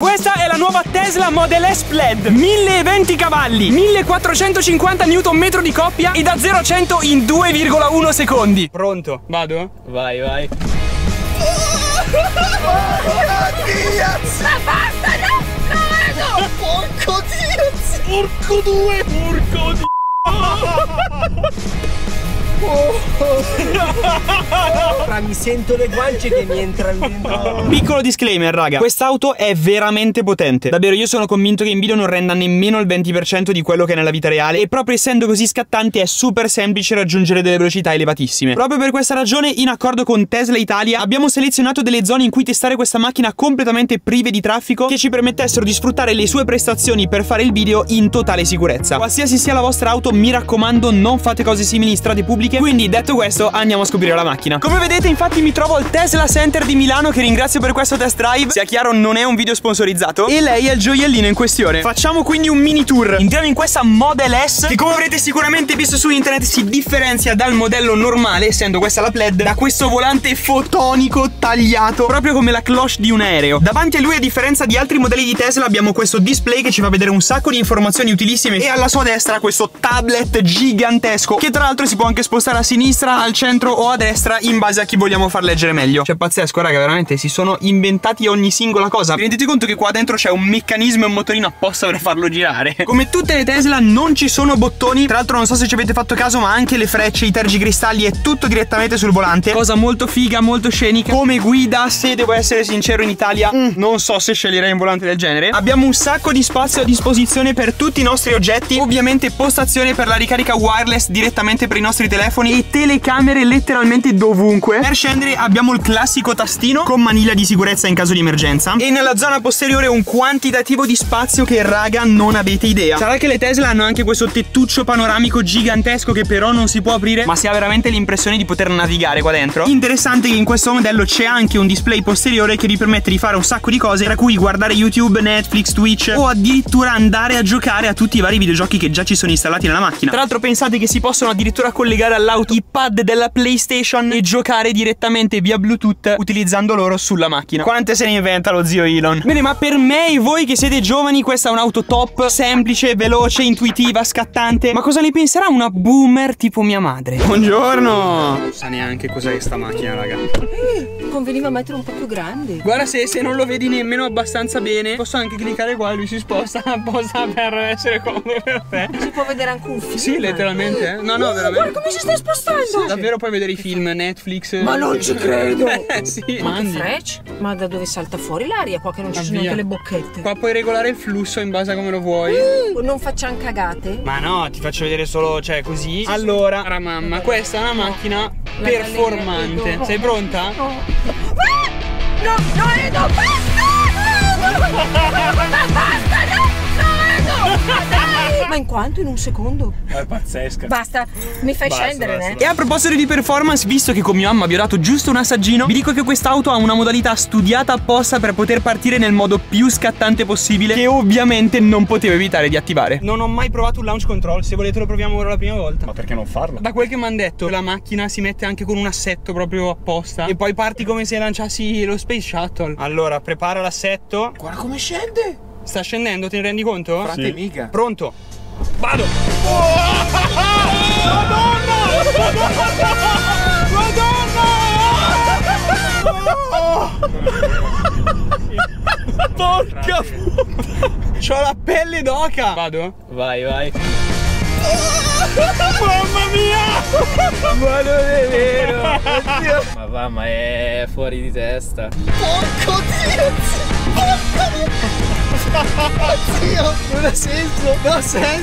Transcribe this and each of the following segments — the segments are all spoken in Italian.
Questa è la nuova Tesla Model S Plaid, 1020 cavalli, 1450 Nm di coppia e da 0 a 100 in 2,1 secondi. Pronto? Vado? Vai, vai. Oh, Diaz! Ma basta, no! Porco Diaz! Porco due! Porco Diaz! Mi sento le guance che mi entrano dentro. Piccolo disclaimer, raga, quest'auto è veramente potente. Davvero, io sono convinto che in video non renda nemmeno il 20% di quello che è nella vita reale. E proprio essendo così scattante è super semplice raggiungere delle velocità elevatissime. Proprio per questa ragione, in accordo con Tesla Italia, abbiamo selezionato delle zone in cui testare questa macchina completamente prive di traffico, che ci permettessero di sfruttare le sue prestazioni per fare il video in totale sicurezza. Qualsiasi sia la vostra auto, mi raccomando, non fate cose simili in strade pubbliche. Quindi, detto questo, andiamo a scoprire la macchina. Come vedete, infatti, mi trovo al Tesla Center di Milano, che ringrazio per questo test drive. Sia chiaro, non è un video sponsorizzato. E lei è il gioiellino in questione. Facciamo quindi un mini tour. Entriamo in questa Model S, che come avrete sicuramente visto su internet si differenzia dal modello normale, essendo questa la Plaid, da questo volante fotonico tagliato, proprio come la cloche di un aereo. Davanti a lui, a differenza di altri modelli di Tesla, abbiamo questo display che ci fa vedere un sacco di informazioni utilissime. E alla sua destra questo tablet gigantesco, che tra l'altro si può anche spostare a sinistra, al centro o a destra in base a chi vogliamo far leggere meglio. Cioè, pazzesco, raga, veramente si sono inventati ogni singola cosa. Vi rendete conto che qua dentro c'è un meccanismo e un motorino apposta per farlo girare? Come tutte le Tesla non ci sono bottoni. Tra l'altro non so se ci avete fatto caso, ma anche le frecce, i tergicristalli è tutto direttamente sul volante. Cosa molto figa, molto scenica. Come guida, se devo essere sincero, in Italia non so se sceglierei un volante del genere. Abbiamo un sacco di spazio a disposizione per tutti i nostri oggetti. Ovviamente postazione per la ricarica wireless direttamente per i nostri telefoni e telecamere letteralmente dovunque. Per scendere abbiamo il classico tastino con maniglia di sicurezza in caso di emergenza. E nella zona posteriore un quantitativo di spazio che, raga, non avete idea. Sarà che le Tesla hanno anche questo tettuccio panoramico gigantesco che però non si può aprire, ma si ha veramente l'impressione di poter navigare qua dentro. Interessante che in questo modello c'è anche un display posteriore che vi permette di fare un sacco di cose, tra cui guardare YouTube, Netflix, Twitch o addirittura andare a giocare a tutti i vari videogiochi che già ci sono installati nella macchina. Tra l'altro pensate che si possono addirittura collegare alla i pad della PlayStation e giocare direttamente via Bluetooth utilizzando loro sulla macchina. Quante se ne inventa lo zio Elon. Bene, ma per me e voi che siete giovani questa è un'auto top, semplice, veloce, intuitiva, scattante. Ma cosa ne penserà una boomer tipo mia madre? Buongiorno. Non sa neanche cos'è questa macchina, raga. Conveniva metterlo un po' più grande. Guarda, se non lo vedi nemmeno abbastanza bene, posso anche cliccare qua e lui si sposta apposta per essere comodo per te. Si può vedere anche un film. Sì, letteralmente. No, veramente. Guarda come si sta spostando. Sì, davvero puoi vedere i film Netflix. Ma non ci credo. Sì. Ma che freccia. Ma da dove salta fuori l'aria qua che non ci sono neanche le bocchette. Qua puoi regolare il flusso in base a come lo vuoi. Non facciamo cagate. Ma no, ti faccio vedere solo, cioè, così. Allora, cara mamma, questa è una macchina performante. Sei pronta? No, Edo, basta, no, dai. Ma in quanto? In un secondo? È pazzesca. Basta, mi fai scendere, basta. E a proposito di performance, visto che con mia mamma vi ho dato giusto un assaggino, vi dico che quest'auto ha una modalità studiata apposta per poter partire nel modo più scattante possibile, che ovviamente non potevo evitare di attivare. Non ho mai provato un launch control, se volete lo proviamo ora la prima volta. Ma perché non farlo? Da quel che mi hanno detto, la macchina si mette anche con un assetto proprio apposta e poi parti come se lanciassi lo Space Shuttle. Allora, prepara l'assetto. Guarda come scende! Sta scendendo, te ne rendi conto? Frate, mica. Pronto? Vado! Madonna! Porca puttana! C'ho la pelle d'oca! Vado? Vai! Mamma mia! Ma non è vero! Oddio. Ma va, ma è fuori di testa! Porco Dio! Porca mia! Zio, non ha senso,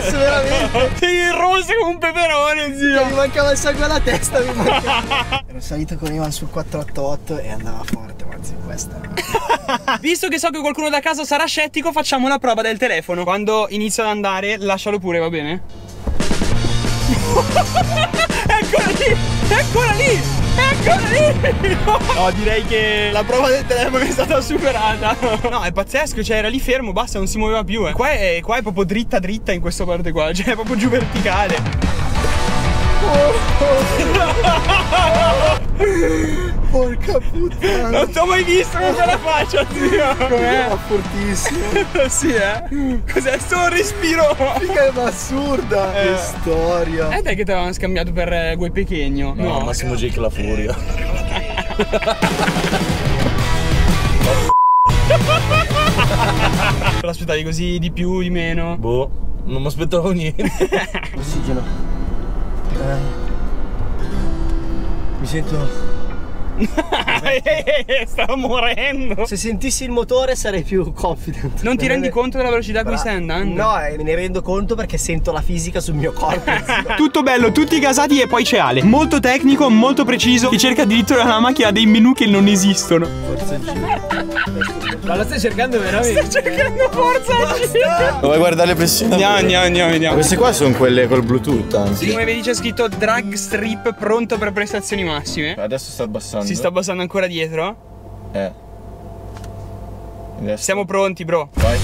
veramente. Sei rosso come un peperone, zio. Mi mancava il sangue alla testa, mi mancava. Ero salito con Ivan sul 488 e andava forte, ma zio, questa. Visto che so che qualcuno da casa sarà scettico, facciamo la prova del telefono. Quando inizio ad andare, lascialo pure, va bene? Eccola lì! No, direi che la prova del telefono è stata superata. No, è pazzesco, cioè era lì fermo, basta, non si muoveva più. Qua è proprio dritta in questa parte qua, cioè è proprio giù verticale. Porca puttana. Non t'ho mai visto con quella faccia, zio. Com'è? È fortissimo. Sì, eh? Cos'è? Solo respiro. Figa, ma assurda. Che storia. E dai che te l'avevano scambiato per Guai Pechegno. No, Massimo Jake la furia. Te l'aspettavi così, di più, di meno? Boh, non mi aspettavo niente. Ossigeno. Mi sento... Stavo morendo. Se sentissi il motore sarei più confident. Non ti rendi conto della velocità a cui stai andando? No, me ne rendo conto perché sento la fisica sul mio corpo. Tutto bello, tutti gasati, e poi c'è Ale, molto tecnico, molto preciso, che cerca addirittura nella macchina dei menu che non esistono. Forza G. Ma lo stai cercando veramente? Sto cercando Forza G. Vuoi guardare le pressioni? Andiamo. Queste qua sono quelle col Bluetooth, anzi. Sì, come vedi c'è scritto drag strip pronto per prestazioni massime. Adesso sta abbassando. Si sta abbassando ancora dietro? Adesso. Siamo pronti, bro. Vai.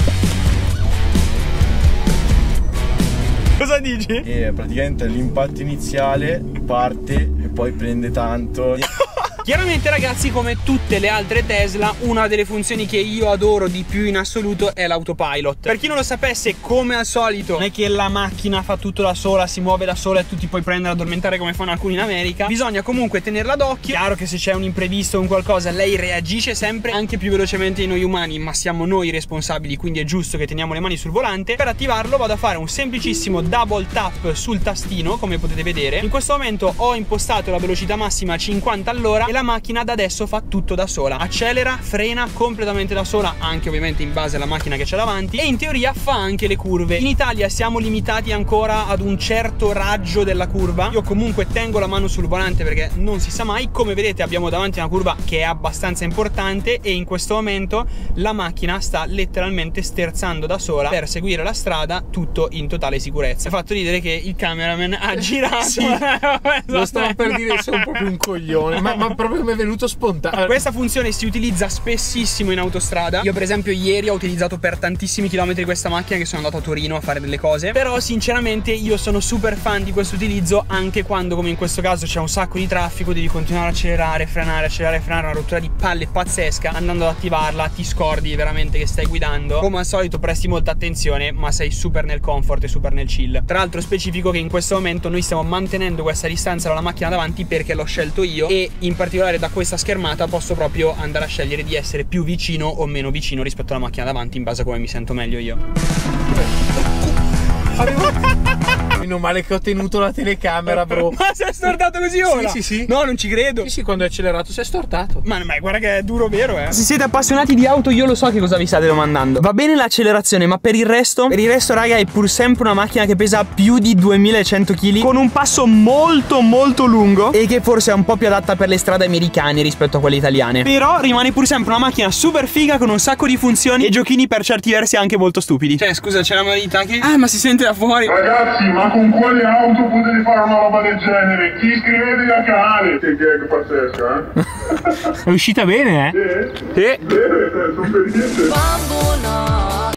Cosa dici? Che praticamente l'impatto iniziale parte e poi prende tanto. Chiaramente ragazzi, come tutte le altre Tesla, una delle funzioni che io adoro di più in assoluto è l'autopilot. Per chi non lo sapesse, come al solito non è che la macchina fa tutto da sola, si muove da sola e tu ti puoi prendere ad addormentare come fanno alcuni in America. Bisogna comunque tenerla d'occhio. Chiaro che se c'è un imprevisto o un qualcosa, lei reagisce sempre anche più velocemente di noi umani, ma siamo noi responsabili, quindi è giusto che teniamo le mani sul volante. Per attivarlo vado a fare un semplicissimo double tap sul tastino, come potete vedere. In questo momento ho impostato la velocità massima a 50 all'ora. La macchina da adesso fa tutto da sola, accelera, frena completamente da sola, anche ovviamente in base alla macchina che c'è davanti, e in teoria fa anche le curve. In Italia siamo limitati ancora ad un certo raggio della curva. Io comunque tengo la mano sul volante perché non si sa mai. Come vedete abbiamo davanti una curva che è abbastanza importante e in questo momento la macchina sta letteralmente sterzando da sola per seguire la strada, tutto in totale sicurezza. È fatto ridere che il cameraman ha girato. Sì, lo stavo per dire che sono proprio un coglione, ma proprio come è venuto spontaneo. Questa funzione si utilizza spessissimo in autostrada. Io per esempio ieri ho utilizzato per tantissimi chilometri questa macchina, che sono andato a Torino a fare delle cose. Però sinceramente io sono super fan di questo utilizzo, anche quando, come in questo caso, c'è un sacco di traffico, devi continuare ad accelerare, frenare, accelerare, frenare. Una rottura di palle pazzesca. Andando ad attivarla ti scordi veramente che stai guidando. Come al solito presti molta attenzione, ma sei super nel comfort e super nel chill. Tra l'altro specifico che in questo momento noi stiamo mantenendo questa distanza dalla macchina davanti perché l'ho scelto io, e in particolare da questa schermata posso proprio andare a scegliere di essere più vicino o meno vicino rispetto alla macchina davanti in base a come mi sento meglio io. Meno male che ho tenuto la telecamera, bro. Ma si è stortato così ora? Sì. No, non ci credo. Sì, quando è accelerato si è stortato. Ma guarda che è duro, vero, eh? Se siete appassionati di auto, io lo so che cosa vi state domandando. Va bene l'accelerazione, ma per il resto? Per il resto, raga, è pur sempre una macchina che pesa più di 2100 kg, con un passo molto molto lungo, e che forse è un po' più adatta per le strade americane rispetto a quelle italiane. Però rimane pur sempre una macchina super figa, con un sacco di funzioni e giochini per certi versi anche molto stupidi. Cioè, scusa, c'è la modalità che... Ah, ma si sente da fuori. Ragazzi, ma con quale auto potete fare una roba del genere? Ti iscrivetevi al canale. Che gag pazzesca, eh? È uscita bene, eh? Sì. Bene, sono felice.